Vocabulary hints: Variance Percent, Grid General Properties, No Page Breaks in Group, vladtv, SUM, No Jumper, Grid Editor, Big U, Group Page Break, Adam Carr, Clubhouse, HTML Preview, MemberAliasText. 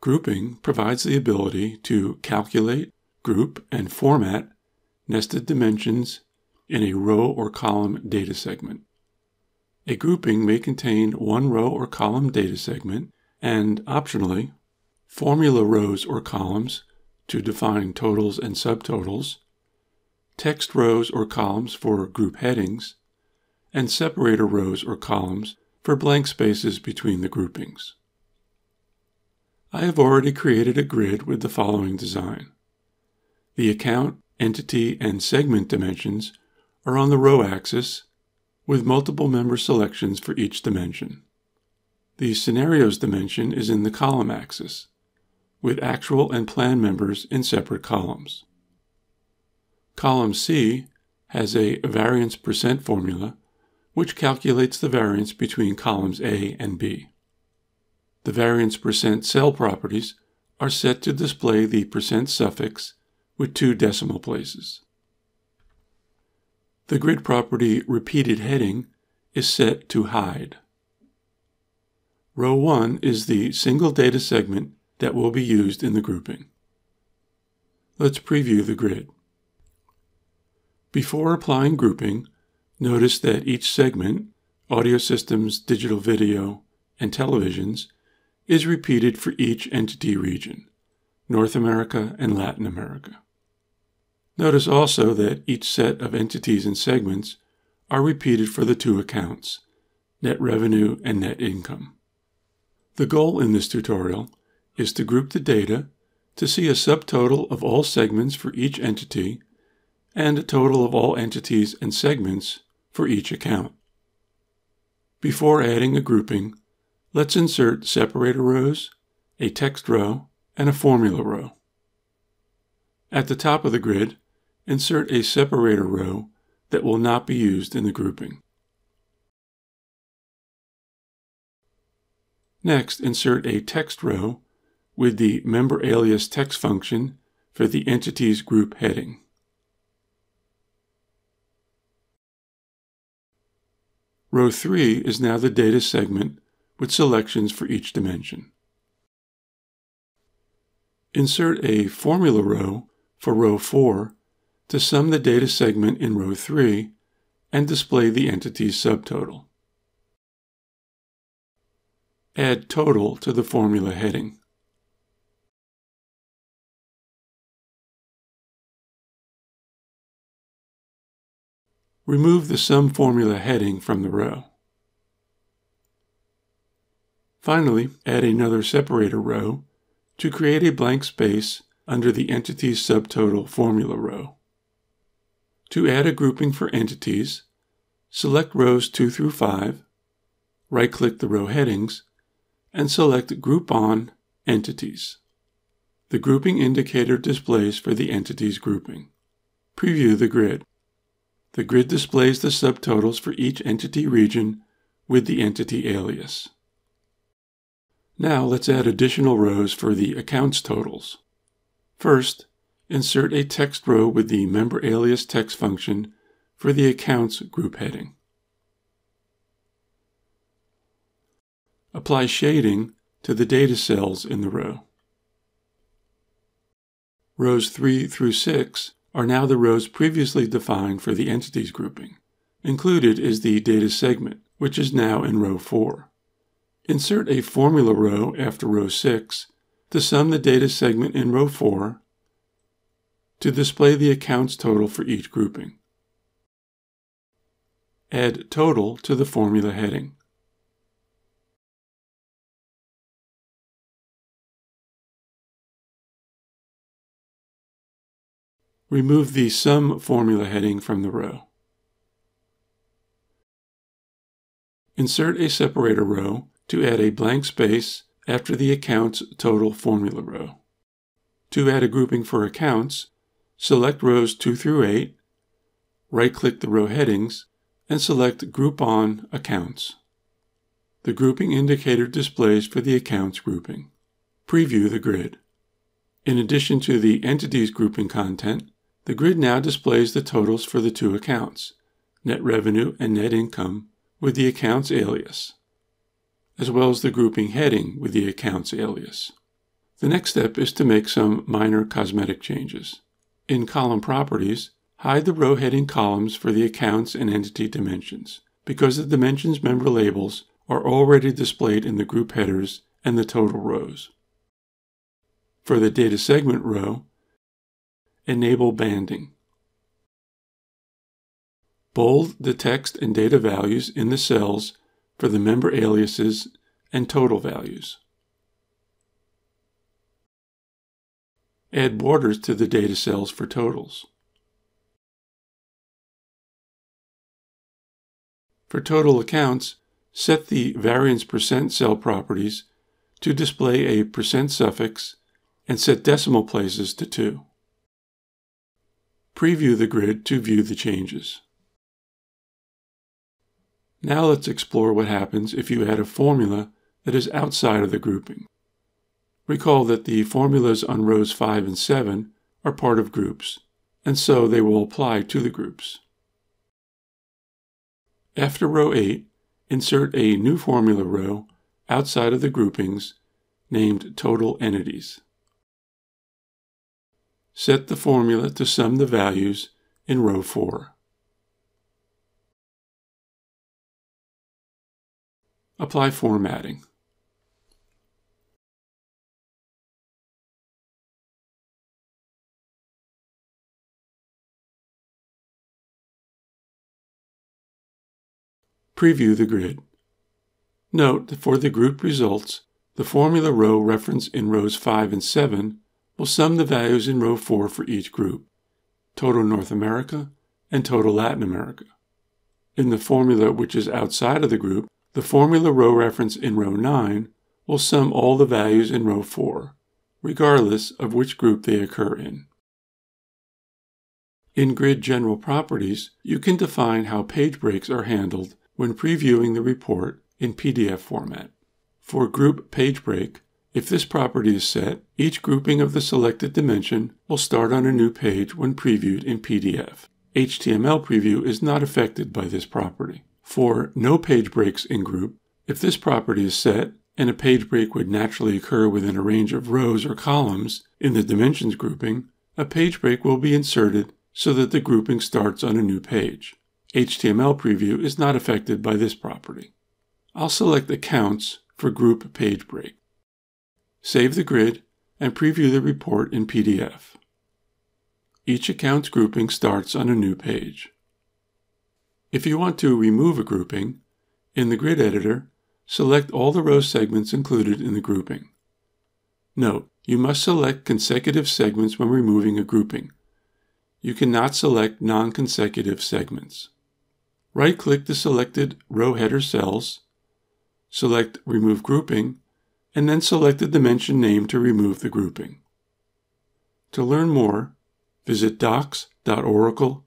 Grouping provides the ability to calculate, group, and format nested dimensions in a row or column data segment. A grouping may contain one row or column data segment and, optionally, formula rows or columns to define totals and subtotals, text rows or columns for group headings, and separator rows or columns for blank spaces between the groupings. I have already created a grid with the following design. The account, entity, and segment dimensions are on the row axis with multiple member selections for each dimension. The scenarios dimension is in the column axis with actual and plan members in separate columns. Column C has a variance percent formula which calculates the variance between columns A and B. The variance percent cell properties are set to display the percent suffix with 2 decimal places. The grid property repeated heading is set to hide. Row 1 is the single data segment that will be used in the grouping. Let's preview the grid. Before applying grouping, notice that each segment, audio systems, digital video, and televisions, is repeated for each entity region, North America and Latin America. Notice also that each set of entities and segments are repeated for the 2 accounts, net revenue and net income. The goal in this tutorial is to group the data to see a subtotal of all segments for each entity and a total of all entities and segments for each account. Before adding a grouping, let's insert separator rows, a text row, and a formula row. At the top of the grid, insert a separator row that will not be used in the grouping. Next, insert a text row with the MemberAliasText function for the entity's group heading. Row 3 is now the data segment with selections for each dimension. Insert a formula row for row 4 to sum the data segment in row 3 and display the entity's subtotal. Add total to the formula heading. Remove the sum formula heading from the row. Finally, add another separator row to create a blank space under the entities subtotal formula row. To add a grouping for entities, select rows 2 through 5, right-click the row headings, and select Group on Entities. The grouping indicator displays for the entities grouping. Preview the grid. The grid displays the subtotals for each entity region with the entity alias. Now let's add additional rows for the accounts totals. First, insert a text row with the MemberAliasText function for the accounts group heading. Apply shading to the data cells in the row. Rows 3 through 6 are now the rows previously defined for the entities grouping. Included is the data segment, which is now in row 4. Insert a formula row after row 6 to sum the data segment in row 4 to display the accounts total for each grouping. Add total to the formula heading. Remove the sum formula heading from the row. Insert a separator row to add a blank space after the accounts total formula row. To add a grouping for accounts, select rows 2 through 8, right-click the row headings, and select Group on Accounts. The grouping indicator displays for the accounts grouping. Preview the grid. In addition to the entities grouping content, the grid now displays the totals for the 2 accounts, net revenue and net income, with the accounts alias, as well as the grouping heading with the accounts alias. The next step is to make some minor cosmetic changes. In Column Properties, hide the row heading columns for the accounts and entity dimensions, because the dimensions member labels are already displayed in the group headers and the total rows. For the data segment row, enable banding. Bold the text and data values in the cells for the member aliases and total values. Add borders to the data cells for totals. For total accounts, set the Variance Percent cell properties to display a percent suffix and set decimal places to 2. Preview the grid to view the changes. Now let's explore what happens if you add a formula that is outside of the grouping. Recall that the formulas on rows 5 and 7 are part of groups, and so they will apply to the groups. After row 8, insert a new formula row outside of the groupings named Total Entities. Set the formula to sum the values in row 4. Apply formatting. Preview the grid. Note that for the group results, the formula row referenced in rows 5 and 7 will sum the values in row 4 for each group, total North America and total Latin America. In the formula which is outside of the group, the formula row reference in row 9 will sum all the values in row 4, regardless of which group they occur in. In Grid General Properties, you can define how page breaks are handled when previewing the report in PDF format. For Group Page Break, if this property is set, each grouping of the selected dimension will start on a new page when previewed in PDF. HTML Preview is not affected by this property. For No Page Breaks in Group, if this property is set, and a page break would naturally occur within a range of rows or columns in the dimensions grouping, a page break will be inserted so that the grouping starts on a new page. HTML Preview is not affected by this property. I'll select Accounts for Group Page Break. Save the grid and preview the report in PDF. Each account's grouping starts on a new page. If you want to remove a grouping, in the Grid Editor, select all the row segments included in the grouping. Note, you must select consecutive segments when removing a grouping. You cannot select non-consecutive segments. Right-click the selected row header cells, select Remove Grouping, and then select the dimension name to remove the grouping. To learn more, visit docs.oracle.com.